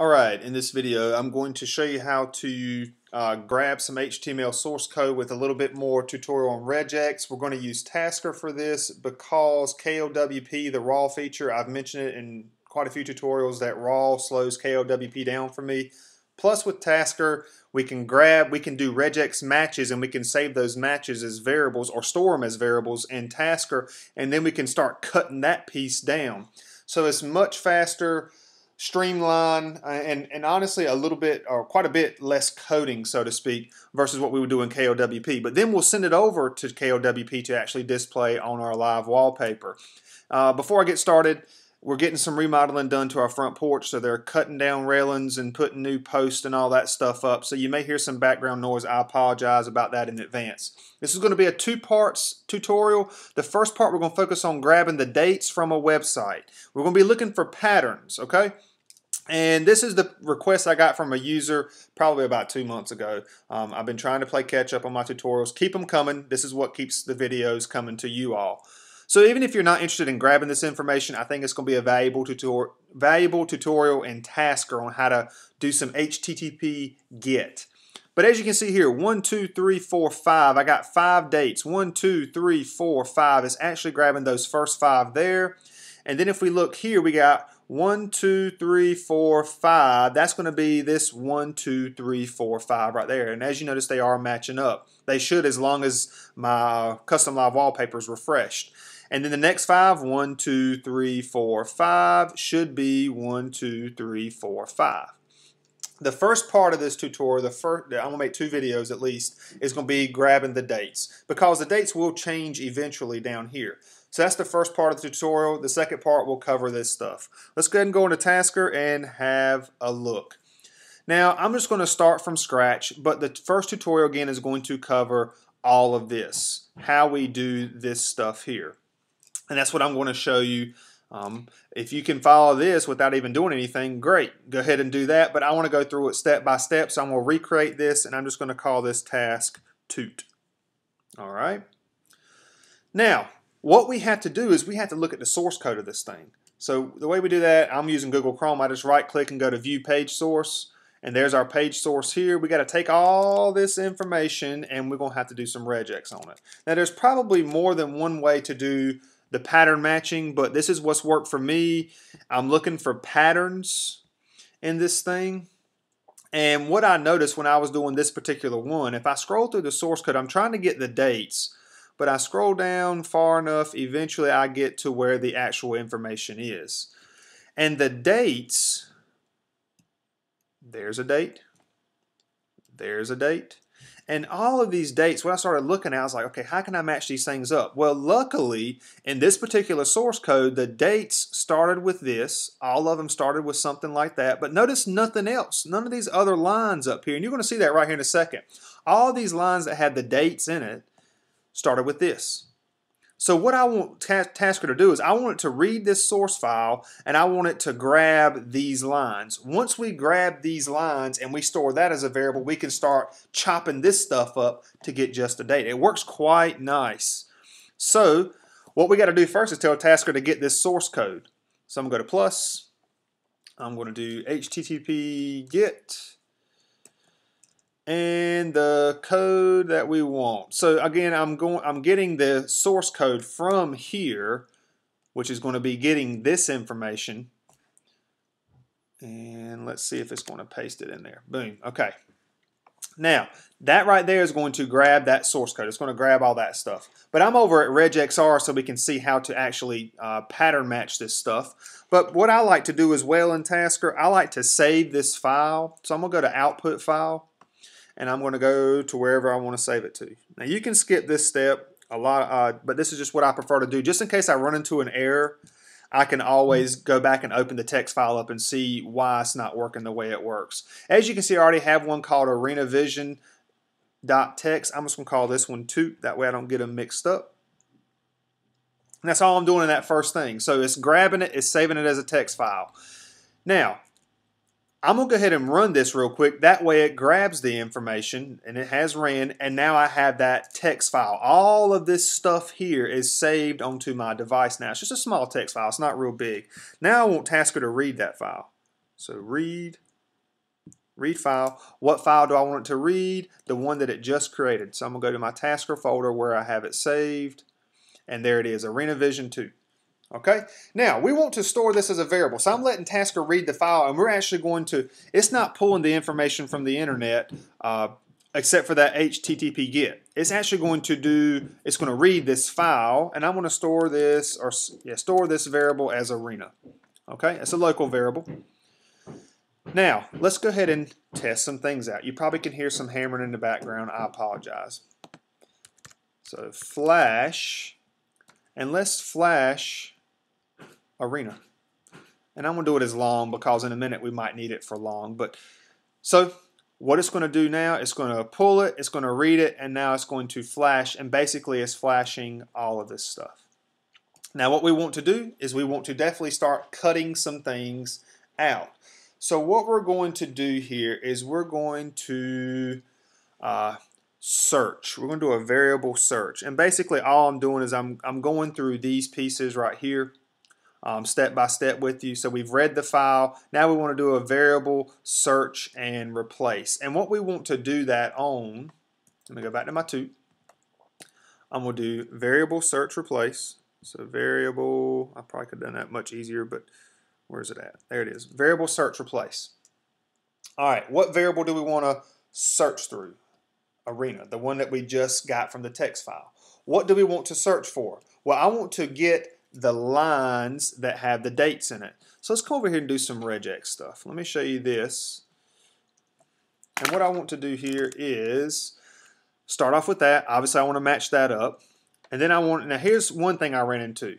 Alright, in this video I'm going to show you how to grab some HTML source code with a little bit more tutorial on RegEx. We're going to use Tasker for this because KOWP, the raw feature, I've mentioned it in quite a few tutorials that raw slows KOWP down for me. Plus with Tasker we can do regex matches and we can save those matches as variables or store them as variables in Tasker, and then we can start cutting that piece down. So it's much faster, streamline, and honestly a little bit or quite a bit less coding, so to speak, versus what we would do in KOWP. But then we'll send it over to KOWP to actually display on our live wallpaper. Before I get started, we're getting some remodeling done to our front porch, so they're cutting down railings and putting new posts and all that stuff up. So you may hear some background noise. I apologize about that in advance. This is going to be a two-part tutorial. The first part, we're going to focus on grabbing the dates from a website. We're going to be looking for patterns, okay? And this is the request I got from a user probably about 2 months ago. I've been trying to play catch up on my tutorials. Keep them coming. This is what keeps the videos coming to you all. So even if you're not interested in grabbing this information, I think it's going to be a valuable tutorial in Tasker on how to do some HTTP GET. But as you can see here, 1, 2, 3, 4, 5. I got 5 dates. 1, 2, 3, 4, 5. It's actually grabbing those first 5 there. And then if we look here, we got 1, 2, 3, 4, 5. That's going to be this 1, 2, 3, 4, 5 right there. And as you notice, they are matching up. They should, as long as my custom live wallpaper is refreshed. And then the next 5, 1, 2, 3, 4, 5, should be 1, 2, 3, 4, 5. The first part of this tutorial, I'm going to make 2 videos at least, is going to be grabbing the dates, because the dates will change eventually down here. So that's the first part of the tutorial. The second part will cover this stuff. Let's go ahead and go into Tasker and have a look. Now, I'm just going to start from scratch, but the first tutorial, again, is going to cover all of this, how we do this stuff here. And that's what I'm going to show you. If you can follow this without even doing anything, great. Go ahead and do that, but I want to go through it step by step, so I'm going to recreate this, and I'm just going to call this task toot. All right. Now, what we have to do is we have to look at the source code of this thing. So the way we do that, I'm using Google Chrome. I just right-click and go to View Page Source, and there's our page source here. We got to take all this information, and we're going to have to do some regex on it. Now, there's probably more than one way to do the pattern matching, but this is what's worked for me. I'm looking for patterns in this thing. And what I noticed when I was doing this particular one, if I scroll through the source code, I'm trying to get the dates, but I scroll down far enough, eventually I get to where the actual information is. And the dates, there's a date, there's a date. And all of these dates, when I started looking at, I was like, okay, how can I match these things up? Well, luckily, in this particular source code, the dates started with this. All of them started with something like that. But notice nothing else. None of these other lines up here. And you're going to see that right here in a second. All these lines that had the dates in it started with this. So what I want Tasker to do is I want it to read this source file, and I want it to grab these lines. Once we grab these lines and we store that as a variable, we can start chopping this stuff up to get just a date. It works quite nice. So what we got to do first is tell Tasker to get this source code. So I'm going to go to plus. I'm going to do HTTP GET. And the code that we want. So again, I'm getting the source code from here, which is going to be getting this information. And let's see if it's going to paste it in there. Boom. Okay. Now, that right there is going to grab that source code. It's going to grab all that stuff. But I'm over at RegXR so we can see how to actually pattern match this stuff. But what I like to do as well in Tasker, I like to save this file. So I'm going to go to Output File. And I'm going to go to wherever I want to save it to. Now you can skip this step a lot, but this is just what I prefer to do. Just in case I run into an error, I can always go back and open the text file up and see why it's not working the way it works. As you can see, I already have one called ArenaVision.txt. I'm just going to call this one toot. That way I don't get them mixed up. And that's all I'm doing in that first thing. So it's grabbing it, it's saving it as a text file. Now, I'm going to go ahead and run this real quick. That way it grabs the information, and it has ran, and now I have that text file. All of this stuff here is saved onto my device now. It's just a small text file. It's not real big. Now I want Tasker to read that file. So read read file. What file do I want it to read? The one that it just created. So I'm going to go to my Tasker folder where I have it saved, and there it is, ArenaVision 2. Okay, now we want to store this as a variable, so I'm letting Tasker read the file, and we're actually going to, it's not pulling the information from the internet except for that HTTP GET. It's actually going to do, it's going to read this file, and I'm going to store this, or yeah, store this variable as Arena. Okay, it's a local variable. Now, let's go ahead and test some things out. You probably can hear some hammering in the background, I apologize. So flash, and let's flash Arena. And I'm going to do it as long because in a minute we might need it for long. But so what it's going to do now, it's going to pull it, it's going to read it, and now it's going to flash, and basically it's flashing all of this stuff. Now what we want to do is we want to definitely start cutting some things out. So what we're going to do here is we're going to search. We're going to do a variable search, and basically all I'm doing is I'm going through these pieces right here step by step with you. So we've read the file. Now we want to do a variable search and replace. And what we want to do that on, let me go back to my 2. I'm going to do variable search replace. So variable, I probably could have done that much easier, but where's it at? There it is. Variable search replace. All right, what variable do we want to search through? Arena, the one that we just got from the text file. What do we want to search for? Well, I want to get the lines that have the dates in it. So let's come over here and do some regex stuff. Let me show you this. And what I want to do here is start off with that. Obviously, I want to match that up. And then I want, now here's one thing I ran into.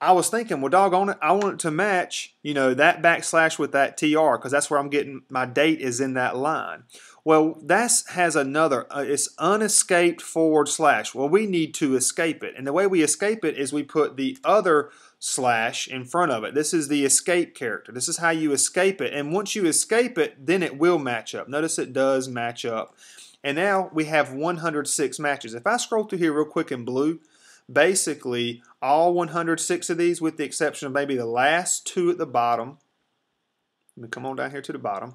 I was thinking, well, doggone it, I want it to match, you know, that backslash with that TR, because that's where I'm getting, my date is in that line. Well, that has another, it's unescaped /. Well, we need to escape it. And the way we escape it is we put the other / in front of it. This is the escape character. This is how you escape it. And once you escape it, then it will match up. Notice it does match up. And now we have 106 matches. If I scroll through here real quick in blue, basically, all 106 of these, with the exception of maybe the last 2 at the bottom. Let me come on down here to the bottom.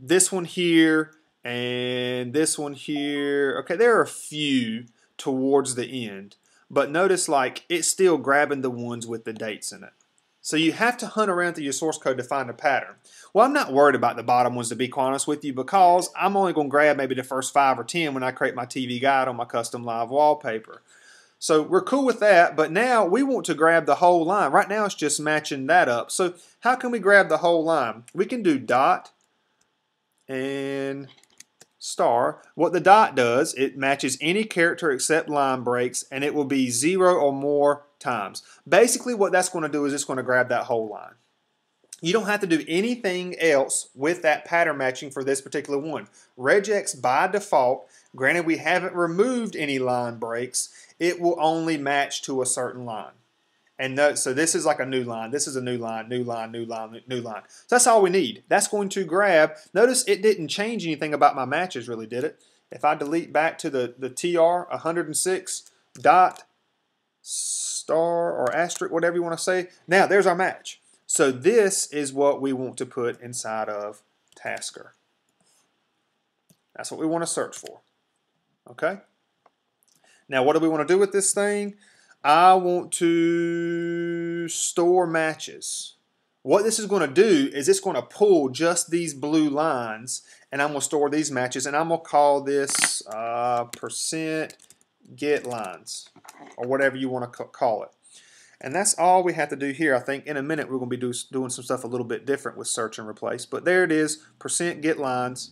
This one here and this one here. Okay, there are a few towards the end. But notice, like, it's still grabbing the ones with the dates in it. So you have to hunt around through your source code to find a pattern. Well, I'm not worried about the bottom ones, to be honest with you, because I'm only going to grab maybe the first 5 or 10 when I create my TV guide on my custom live wallpaper. So we're cool with that, but now we want to grab the whole line. Right now it's just matching that up. So how can we grab the whole line? We can do dot and star. What the dot does, it matches any character except line breaks, and it will be 0 or more times. Basically what that's going to do is it's going to grab that whole line. You don't have to do anything else with that pattern matching for this particular one. regex by default, granted we haven't removed any line breaks, it will only match to a certain line. And note, so this is like a new line. This is a new line, new line, new line, new line. So that's all we need. That's going to grab. Notice it didn't change anything about my matches, really, did it? If I delete back to the TR 106 dot star or asterisk, whatever you want to say. Now, there's our match. So this is what we want to put inside of Tasker. That's what we want to search for. Okay? Now, what do we want to do with this thing? I want to store matches. What this is going to do is it's going to pull just these blue lines, and I'm going to store these matches, and I'm going to call this %getLines, or whatever you want to call it. And that's all we have to do here. I think in a minute we're going to be doing some stuff a little bit different with search and replace. But there it is, %getLines.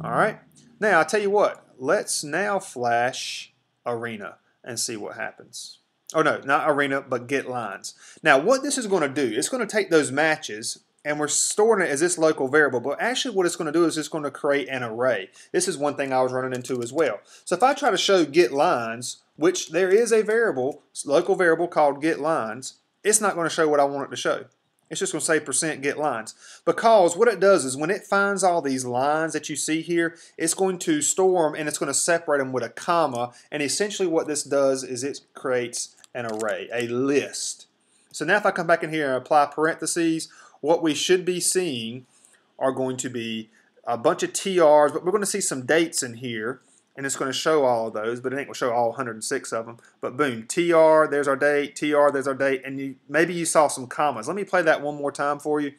All right. Now, I'll tell you what. Let's now flash Arena and see what happens. Oh, no, not Arena, but getLines. Now, what this is going to do, it's going to take those matches, and we're storing it as this local variable, but actually what it's going to do is it's going to create an array. This is one thing I was running into as well. So if I try to show getLines, which there is a variable, local variable called getLines, it's not going to show what I want it to show. It's just going to say %getLines, because what it does is when it finds all these lines that you see here, it's going to store them and it's going to separate them with a comma, and essentially what this does is it creates an array, a list. So now if I come back in here and apply parentheses, what we should be seeing are going to be a bunch of TRs, but we're going to see some dates in here, and it's going to show all of those, but it ain't going to show all 106 of them. But boom, TR, there's our date, TR, there's our date, and maybe you saw some commas. Let me play that one more time for you.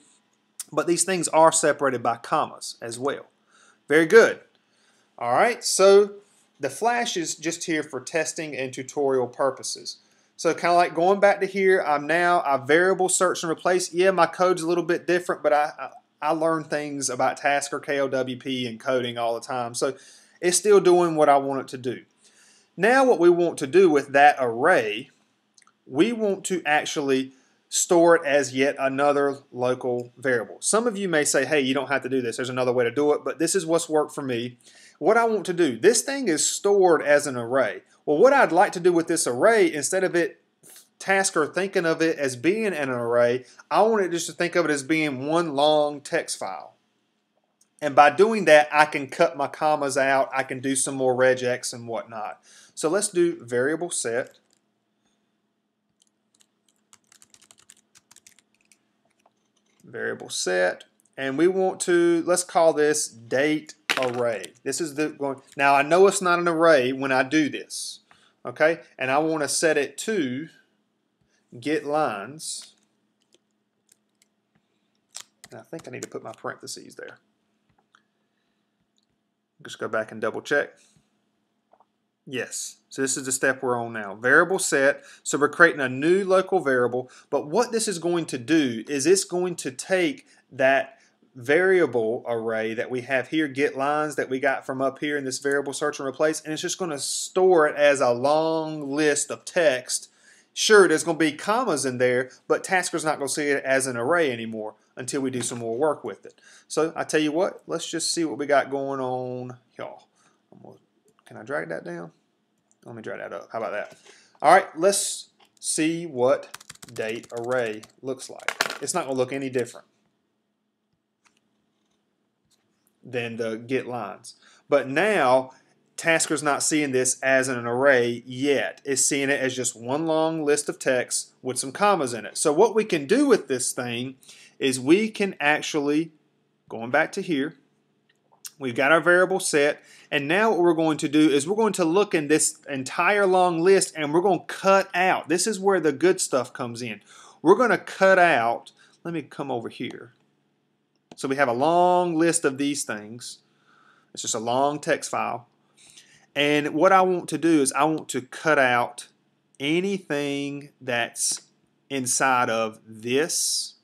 But these things are separated by commas as well. Very good. All right, so the flash is just here for testing and tutorial purposes. So kind of like going back to here, I variable search and replace. Yeah, my code's a little bit different, but I learn things about Tasker, KLWP, and coding all the time. So it's still doing what I want it to do. Now what we want to do with that array, we want to actually store it as yet another local variable. Some of you may say, hey, you don't have to do this. There's another way to do it, but this is what's worked for me. What I want to do, this thing is stored as an array. Well, what I'd like to do with this array, instead of it, Tasker thinking of it as being an array, I want it just to think of it as being one long text file. And by doing that, I can cut my commas out. I can do some more regex and whatnot. So let's do variable set. Variable set, and we want to, let's call this date array. This is the going. Now I know it's not an array when I do this, okay? And I want to set it to get lines. And I think I need to put my parentheses there. Just go back and double check. Yes, so this is the step we're on now. Variable set, so we're creating a new local variable, but what this is going to do is it's going to take that variable array that we have here, get lines that we got from up here in this variable search and replace, and it's just going to store it as a long list of text. Sure, there's going to be commas in there, but Tasker's not going to see it as an array anymore until we do some more work with it. So I tell you what, let's just see what we got going on, y'all. Can I drag that down? Let me drag that up. How about that? All right, let's see what date array looks like. It's not going to look any different than the get lines. But now, Tasker's not seeing this as an array yet. It's seeing it as just one long list of text with some commas in it. So what we can do with this thing is we can actually, going back to here, we've got our variable set, and now what we're going to do is we're going to look in this entire long list and we're going to cut out. This is where the good stuff comes in. We're going to cut out, let me come over here. So we have a long list of these things. It's just a long text file. And what I want to do is I want to cut out anything that's inside of this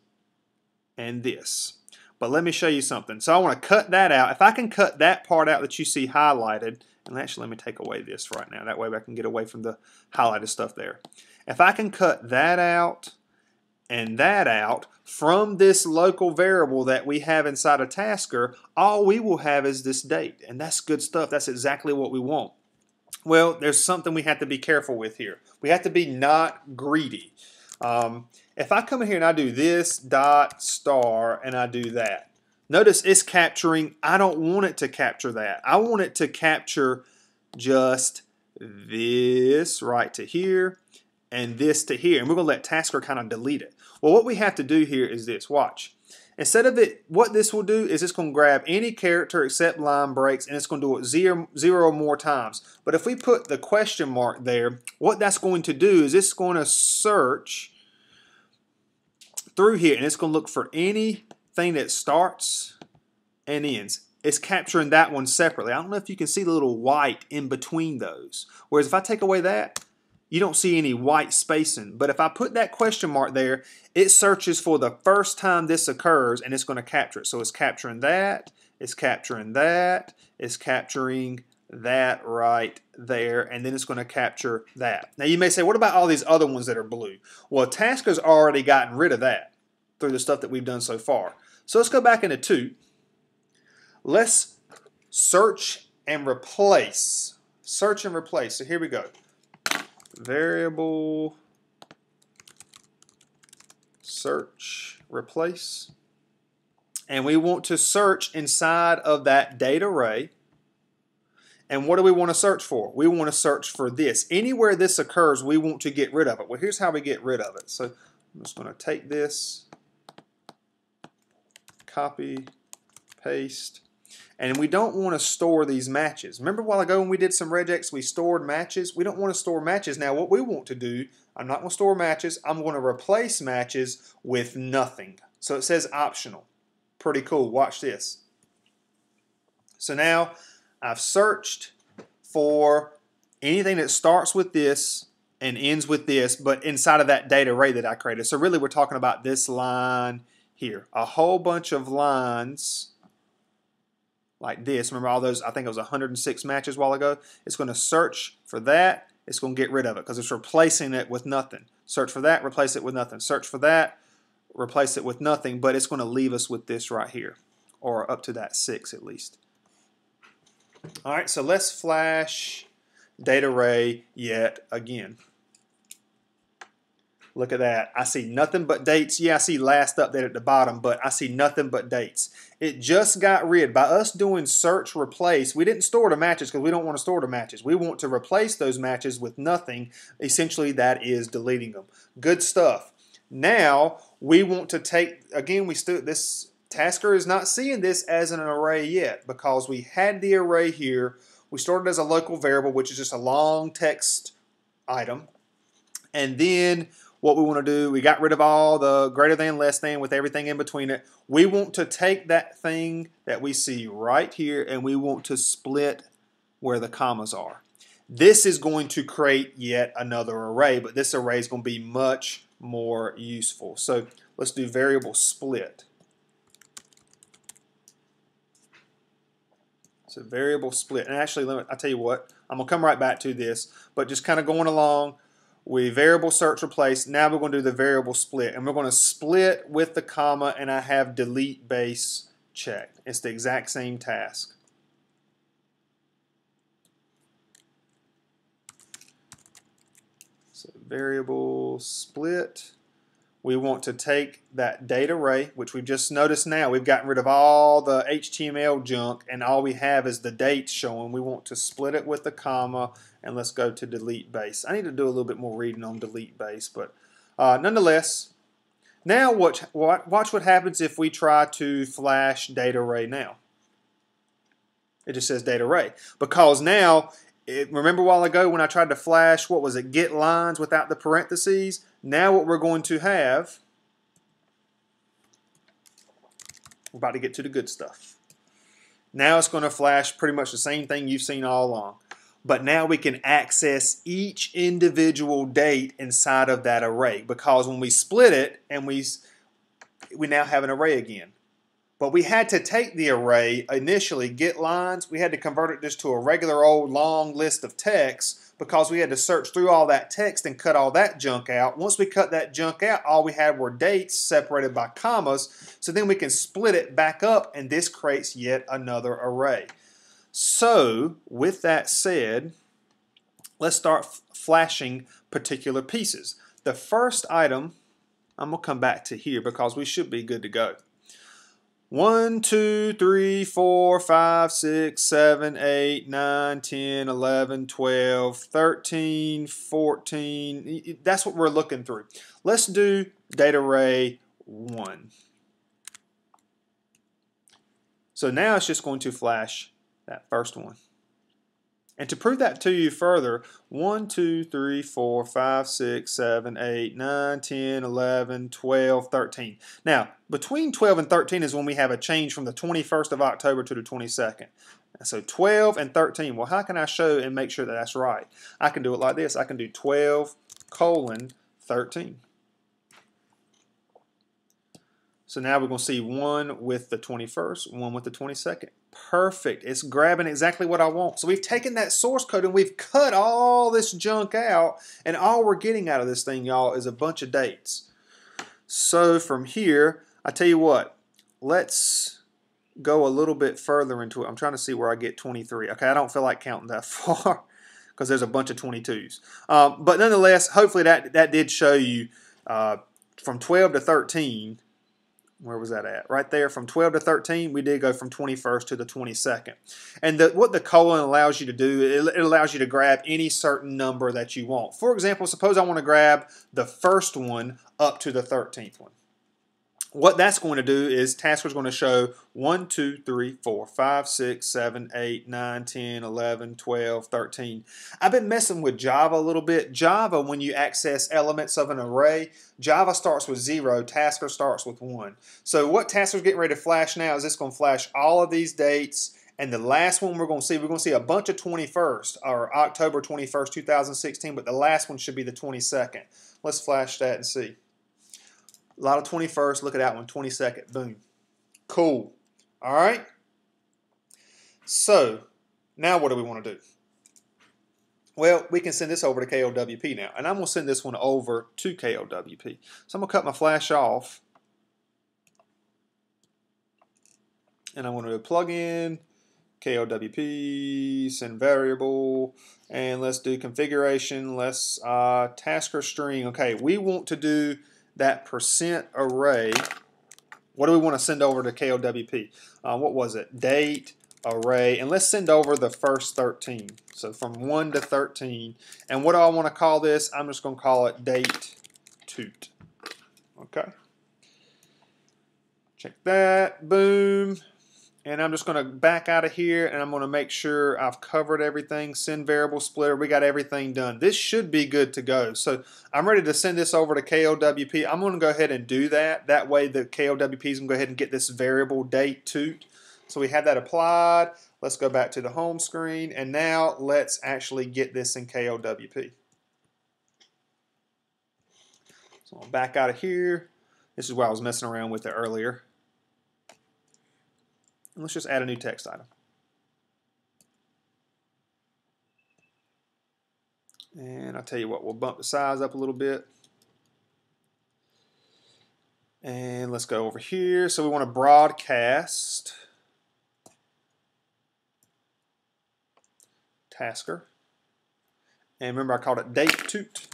and this. But let me show you something. So I want to cut that out. If I can cut that part out that you see highlighted, and actually let me take away this right now. That way I can get away from the highlighted stuff there. If I can cut that out and that out from this local variable that we have inside of Tasker, all we will have is this date. And that's good stuff. That's exactly what we want. Well, there's something we have to be careful with here. We have to be not greedy. If I come in here and I do this dot star and I do that, notice it's capturing, I don't want it to capture that. I want it to capture just this right to here and this to here. And we're going to let Tasker kind of delete it. Well, what we have to do here is this, watch. Instead of it, what this will do is it's going to grab any character except line breaks, and it's going to do it zero more times. But if we put the question mark there, what that's going to do is it's going to search through here, and it's going to look for anything that starts and ends. It's capturing that one separately. I don't know if you can see the little white in between those. Whereas if I take away that, you don't see any white spacing. But if I put that question mark there, it searches for the first time this occurs, and it's going to capture it. So it's capturing that, it's capturing that, it's capturing that right there, and then it's going to capture that. Now you may say, what about all these other ones that are blue? Well, Tasker's already gotten rid of that through the stuff that we've done so far. So let's go back into 2. Let's search and replace. Search and replace. So here we go. Variable search replace, and we want to search inside of that date array. And what do we want to search for? We want to search for this. Anywhere this occurs, we want to get rid of it. Well, here's how we get rid of it. So I'm just going to take this, copy, paste. And we don't want to store these matches. Remember a while ago when we did some regex, we stored matches. We don't want to store matches. Now what we want to do, I'm not going to store matches. I'm going to replace matches with nothing. So it says optional. Pretty cool. Watch this. So now I've searched for anything that starts with this and ends with this, but inside of that data array that I created. So really we're talking about this line here. A whole bunch of lines like this. Remember all those, I think it was 106 matches a while ago. It's going to search for that. It's going to get rid of it because it's replacing it with nothing. Search for that, replace it with nothing. Search for that, replace it with nothing, but it's going to leave us with this right here, or up to that 6 at least. All right, so let's flash data array yet again. Look at that. I see nothing but dates. Yeah, I see last update at the bottom, but I see nothing but dates. It just got rid. By us doing search replace, we didn't store the matches because we don't want to store the matches. We want to replace those matches with nothing. Essentially, that is deleting them. Good stuff. Now, we want to take, again, this Tasker is not seeing this as an array yet because we had the array here. We stored it as a local variable, which is just a long text item. And then what we want to do, we got rid of all the greater than, less than with everything in between it. We want to take that thing that we see right here and we want to split where the commas are. This is going to create yet another array, but this array is going to be much more useful. So let's do variable split. So variable split. And actually, I'll tell you what, I'm going to come right back to this, but just kind of going along. We variable search replace. Now we're going to do the variable split. And we're going to split with the comma, and I have delete base checked. It's the exact same task. So variable split. We want to take that data array, which we've just noticed now. We've gotten rid of all the HTML junk, and all we have is the dates showing. We want to split it with the comma. And let's go to delete base. I need to do a little bit more reading on delete base, but nonetheless, now watch what happens if we try to flash data array now. It just says data array. Because now, remember a while ago when I tried to flash, what was it, get lines without the parentheses? Now what we're going to have, we're about to get to the good stuff. Now it's going to flash pretty much the same thing you've seen all along. But now we can access each individual date inside of that array, because when we split it, and we now have an array again. But we had to take the array initially, get lines, we had to convert it just to a regular old long list of text because we had to search through all that text and cut all that junk out. Once we cut that junk out, all we had were dates separated by commas. So then we can split it back up, and this creates yet another array. So, with that said, let's start flashing particular pieces. The first item, I'm going to come back to here because we should be good to go. 1, 2, 3, 4, 5, 6, 7, 8, 9, 10, 11, 12, 13, 14. That's what we're looking through. Let's do data array 1. So now it's just going to flash that first one. And to prove that to you further, 1, 2, 3, 4, 5, 6, 7, 8, 9, 10, 11, 12, 13. Now, between 12 and 13 is when we have a change from the 21st of October to the 22nd. So 12 and 13, well, how can I show and make sure that that's right? I can do it like this. I can do 12:13. So now we're going to see one with the 21st, one with the 22nd. Perfect. It's grabbing exactly what I want. So we've taken that source code and we've cut all this junk out, and all we're getting out of this thing, y'all, is a bunch of dates. So from here, I tell you what, let's go a little bit further into it. I'm trying to see where I get 23. Okay, I don't feel like counting that far because there's a bunch of 22s. But nonetheless, hopefully that did show you from 12 to 13. Where was that at? Right there, from 12 to 13, we did go from 21st to the 22nd. And what the colon allows you to do, it allows you to grab any certain number that you want. For example, suppose I want to grab the first one up to the 13th one. What that's going to do is Tasker is going to show 1, 2, 3, 4, 5, 6, 7, 8, 9, 10, 11, 12, 13. I've been messing with Java a little bit. Java, when you access elements of an array, Java starts with 0, Tasker starts with 1. So what Tasker's getting ready to flash now is it's going to flash all of these dates. And the last one we're going to see a bunch of 21st, or October 21st, 2016, but the last one should be the 22nd. Let's flash that and see. A lot of 21st, look at that one, 22nd, boom. Cool, all right? So, now what do we want to do? Well, we can send this over to KOWP now, and I'm going to send this one over to KOWP. So I'm going to cut my flash off, and I'm going to plug in KOWP, send variable, and let's do configuration, let's Tasker string. Okay, we want to do that percent array. What do we want to send over to KOWP? What was it? Date, array, and let's send over the first 13. So from 1 to 13. And what do I want to call this? I'm just going to call it date toot. Okay. Check that. Boom. And I'm just going to back out of here, and I'm going to make sure I've covered everything. Send variable splitter. We got everything done. This should be good to go. So I'm ready to send this over to KOWP. I'm going to go ahead and do that. That way the KOWP is going to go ahead and get this variable date toot. So we have that applied. Let's go back to the home screen. And now let's actually get this in KOWP. So I'll back out of here. This is why I was messing around with it earlier. Let's just add a new text item. And I'll tell you what, we'll bump the size up a little bit. And let's go over here. So we want to broadcast Tasker. And remember, I called it date toot.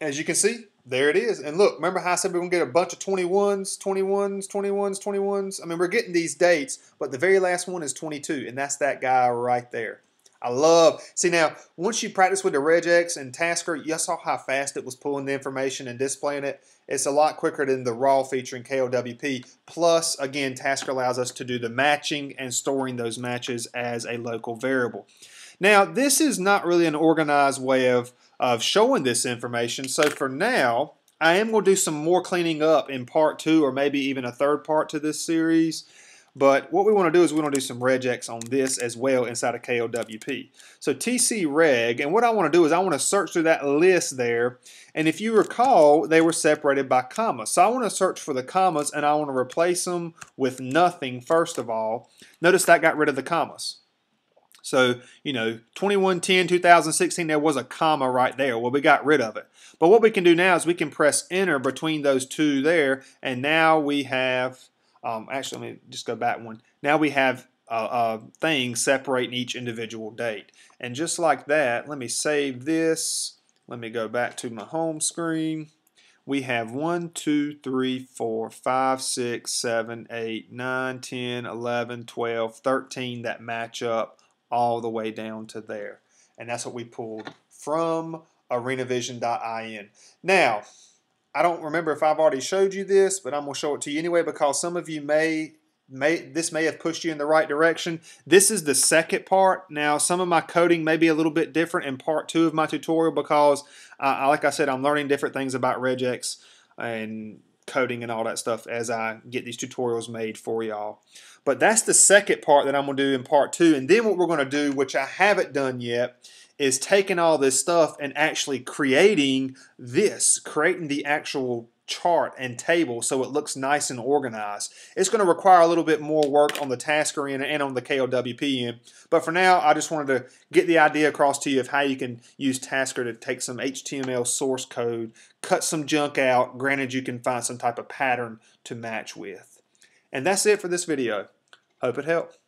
As you can see, there it is. And look, remember how I said we were going to get a bunch of 21s, 21s, 21s, 21s? I mean, we're getting these dates, but the very last one is 22, and that's that guy right there. I love, see now, once you practice with the RegEx and Tasker, you saw how fast it was pulling the information and displaying it. It's a lot quicker than the raw feature in KOWP. Plus, again, Tasker allows us to do the matching and storing those matches as a local variable. Now, this is not really an organized way of showing this information. So for now, I am going to do some more cleaning up in part 2 or maybe even a third part to this series. But what we want to do is we want to do some regex on this as well inside of KOWP. So tcreg, and what I want to do is I want to search through that list there. And if you recall, they were separated by commas. So I want to search for the commas, and I want to replace them with nothing first of all. Notice that got rid of the commas. So, you know, 2110, 2016, there was a comma right there. Well, we got rid of it. But what we can do now is we can press enter between those two there. And now we have, actually, let me just go back one. Now we have things separating each individual date. And just like that, let me save this. Let me go back to my home screen. We have 1, 2, 3, 4, 5, 6, 7, 8, 9, 10, 11, 12, 13 that match up all the way down to there. And that's what we pulled from arenavision.in. Now, I don't remember if I've already showed you this, but I'm going to show it to you anyway because some of you may have pushed you in the right direction. This is the second part. Now, some of my coding may be a little bit different in part 2 of my tutorial because, like I said, I'm learning different things about regex and coding and all that stuff as I get these tutorials made for y'all. But that's the second part that I'm going to do in part 2. And then what we're going to do, which I haven't done yet, is taking all this stuff and actually creating this, creating the actual chart and table so it looks nice and organized. It's going to require a little bit more work on the Tasker end and on the KOWP end. But for now, I just wanted to get the idea across to you of how you can use Tasker to take some HTML source code, cut some junk out, granted you can find some type of pattern to match with. And that's it for this video. Hope it helped.